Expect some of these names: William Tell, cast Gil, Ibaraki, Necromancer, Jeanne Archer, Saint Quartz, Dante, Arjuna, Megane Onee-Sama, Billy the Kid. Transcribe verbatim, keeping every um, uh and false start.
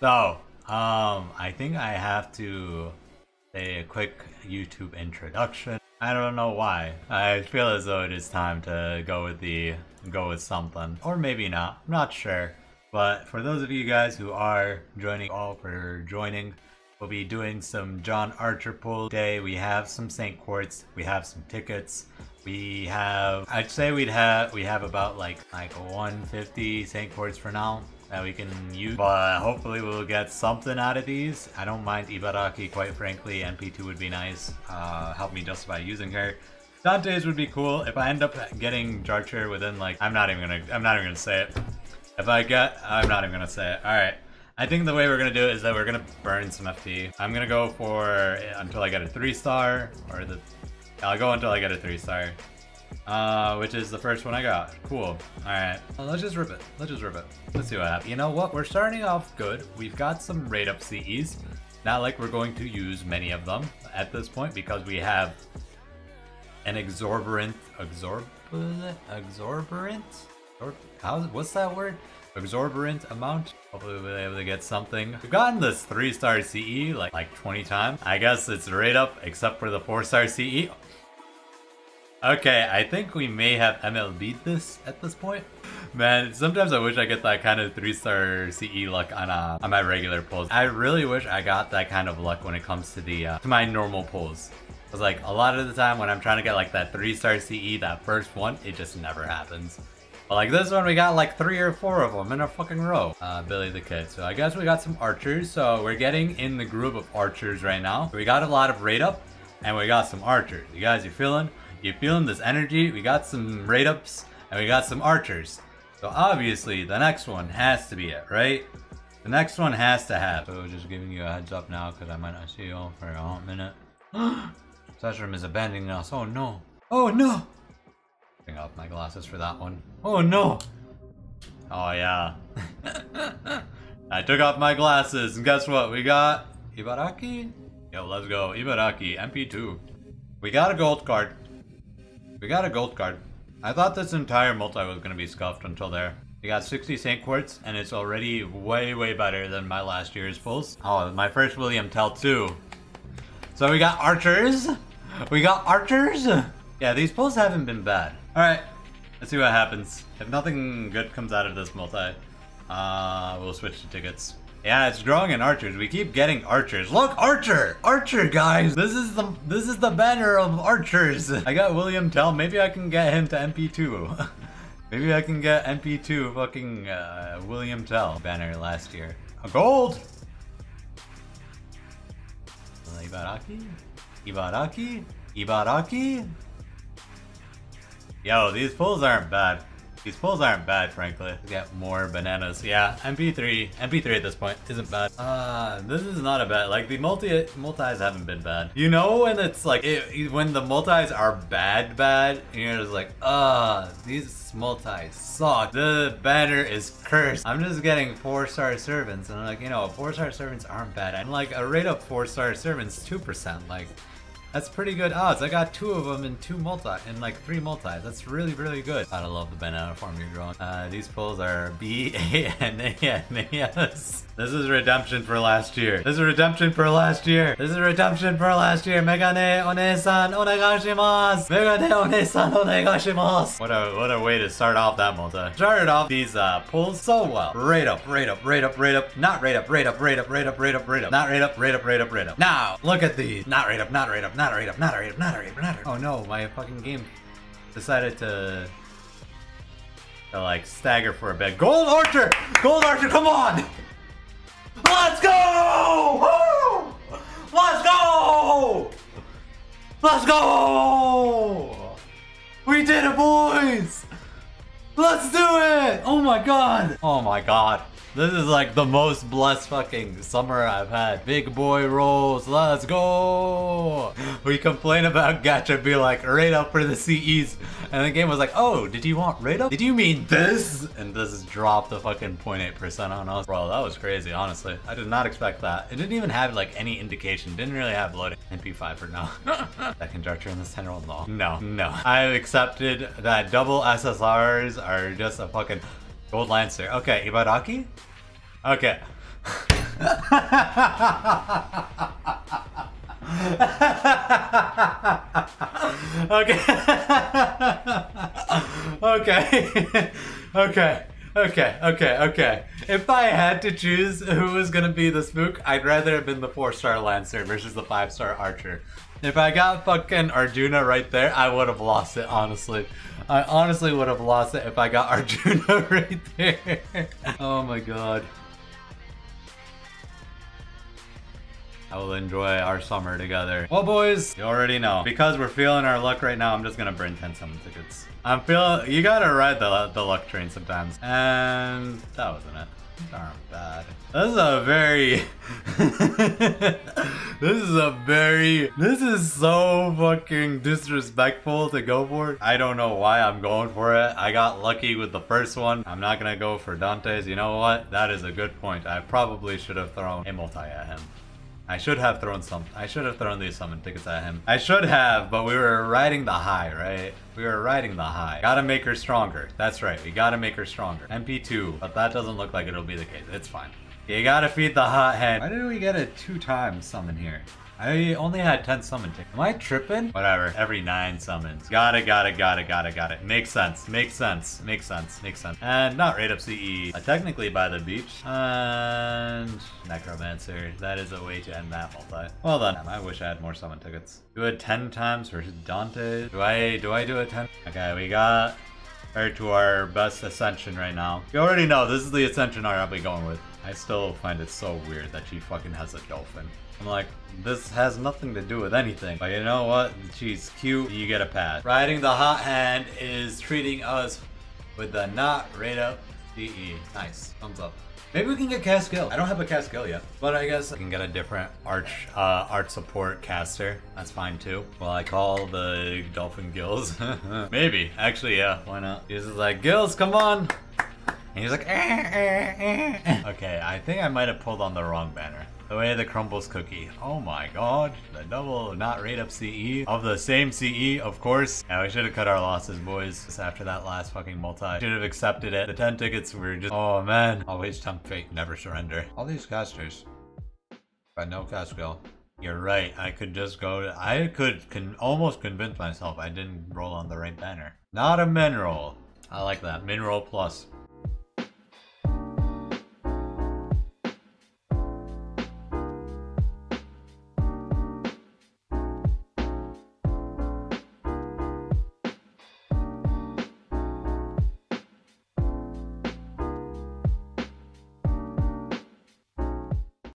So, um, I think I have to say a quick YouTube introduction. I don't know why. I feel as though it is time to go with the go with something, or maybe not. I'm not sure. But for those of you guys who are joining, all for joining, we'll be doing some Jeanne Archer pull today. We have some Saint Quartz. We have some tickets. We have, I'd say we'd have, we have about like like one fifty Saint Quartz for now that we can use. But hopefully we'll get something out of these. I don't mind Ibaraki, quite frankly. M P two would be nice. Uh, help me justify using her. Dante's would be cool. If I end up getting Archer within like, I'm not even gonna, I'm not even gonna say it. If I get, I'm not even gonna say it. All right. I think the way we're gonna do it is that we're gonna burn some F T. I'm gonna go for until I get a three star, or the, I'll go until I get a three star, uh, which is the first one I got. Cool. All right. Well, let's just rip it. Let's just rip it. Let's see what happens. You know what? We're starting off good. We've got some raid up C Es. Not like we're going to use many of them at this point because we have an exorbitant, exorbitant, exorbitant. How, what's that word? Exorbitant amount. Hopefully we'll be able to get something. We've gotten this three star C E like like twenty times. I guess it's right up except for the four star C E. Okay, I think we may have M L B'd this at this point. Man, sometimes I wish I get that kind of three star C E luck on uh, on my regular pulls. I really wish I got that kind of luck when it comes to the uh, to my normal pulls. Because like a lot of the time when I'm trying to get like that three star C E, that first one, it just never happens. But like this one, we got like three or four of them in a fucking row. Uh, Billy the Kid. So I guess we got some archers. So we're getting in the group of archers right now. We got a lot of raid up and we got some archers. You guys, you feeling? You feeling this energy? We got some raid ups and we got some archers. So obviously the next one has to be it, right? The next one has to have. So just giving you a heads up now because I might not see you for a hot minute. Session is abandoning us. Oh no. Oh no. Off my glasses for that one. Oh no! Oh yeah. I took off my glasses and guess what? We got Ibaraki? Yo, let's go. Ibaraki, M P two. We got a gold card. We got a gold card. I thought this entire multi was gonna be scuffed until there. We got sixty Saint Quartz and it's already way, way better than my last year's pulls. Oh, my first William Tell too. So we got archers. We got archers. Yeah, these pulls haven't been bad. Alright, let's see what happens. If nothing good comes out of this multi, uh, we'll switch to tickets. Yeah, it's growing in archers. We keep getting archers. Look, Archer! Archer, guys! This is the this is the banner of archers! I got William Tell. Maybe I can get him to M P two. Maybe I can get M P two fucking uh, William Tell banner last year. A gold! Ibaraki? Ibaraki? Ibaraki? Yo, these pulls aren't bad. These pulls aren't bad, frankly. We got more bananas. Yeah, M P three. M P three at this point isn't bad. Uh, this is not a bad. Like, the multi multis haven't been bad. You know when it's like, it, when the multis are bad, bad, and you're just like, ah, these multis suck. The banner is cursed. I'm just getting four star servants, and I'm like, you know, four star servants aren't bad. I'm like, a rate up four star servants, two percent, like, that's pretty good odds. I got two of them in two multi, in like three multis. That's really, really good. I love the banana form you're growing. Uh, these pulls are B A N A N A S. This is redemption for last year. This is redemption for last year. This is redemption for last year. Megane Onee-Sama onegaishimasu. Megane Onee-Sama onegaishimasu. What a what a way to start off that multi. Started off these uh, pulls so well. Right up, right up, right up, right up. Not right up, right up, right up, right up, right up, right up. Not right up, right up, right up, right up. Now look at these. Not right up, not right up. Not right up, not right up, not right up, not right up. Oh no, my fucking game decided to, to like stagger for a bit. Gold Archer! Gold Archer, come on! Let's go! Woo! Let's go! Let's go! We did it, boys! Let's do it! Oh my god! Oh my god. This is like the most blessed fucking summer I've had. Big boy rolls, let's go! We complain about gacha, be like, raid up for the C Es. And the game was like, oh, did you want raid up? Did you mean this? And this has dropped the fucking zero point eight percent on us. Bro, that was crazy, honestly. I did not expect that. It didn't even have like any indication. Didn't really have loading. M P five for now. Second Archer in this ten year old law. No, no. I've accepted that double S S Rs are just a fucking Gold Lancer. Okay, Ibaraki? Okay. Okay. Okay. Okay. Okay, okay, okay. If I had to choose who was gonna be the spook, I'd rather have been the four-star Lancer versus the five-star Archer. If I got fucking Arjuna right there, I would have lost it, honestly. I honestly would have lost it if I got Arjuna right there. Oh my god. I will enjoy our summer together. Well, boys, you already know. Because we're feeling our luck right now, I'm just gonna bring ten summon tickets. I'm feeling... You gotta ride the, the luck train sometimes. And... That wasn't it. Darn bad. This is a very... This is a very... This is so fucking disrespectful to go for. I don't know why I'm going for it. I got lucky with the first one. I'm not gonna go for Dante's. You know what? That is a good point. I probably should have thrown a multi at him. I should have thrown some. I should have thrown these summon tickets at him. I should have, but we were riding the high, right? We were riding the high. Gotta make her stronger. That's right. We gotta make her stronger. M P two, but that doesn't look like it'll be the case. It's fine. You gotta feed the hot head. Why did we get a two times summon here? I only had ten summon tickets. Am I tripping? Whatever. Every nine summons. Got it, got it, got it, got it, got it. Makes sense. Makes sense. Makes sense. Makes sense. And not right up C E. Uh, technically by the beach. And... Necromancer. That is a way to end that multi. Well done. Damn, I wish I had more summon tickets. Do it ten times versus Dante. Do I... Do I do it ten? Okay, we got... her to our best ascension right now. You already know, this is the ascension I'll be going with. I still find it so weird that she fucking has a dolphin. I'm like, this has nothing to do with anything. But you know what? She's cute. You get a pass. Riding the hot hand is treating us with the not rate up D E. Nice. Thumbs up. Maybe we can get cast Gil. I don't have a cast Gil yet. But I guess I can get a different arch uh, art support caster. That's fine too. Well, I call the dolphin Gills. Maybe. Actually, yeah. Why not? He's just like, Gills, come on. And he's like, eh, eh, eh. Okay, I think I might have pulled on the wrong banner. The way the crumbles cookie. Oh my god. The double not rate up C E of the same C E, of course. Yeah, we should have cut our losses, boys. Just after that last fucking multi. Should have accepted it. The ten tickets were just... Oh man. Always tempt fate. Never surrender. All these casters. But no cast skill. You're right. I could just go to... I could con almost convince myself I didn't roll on the right banner. Not a mineral. I like that. Mineral plus.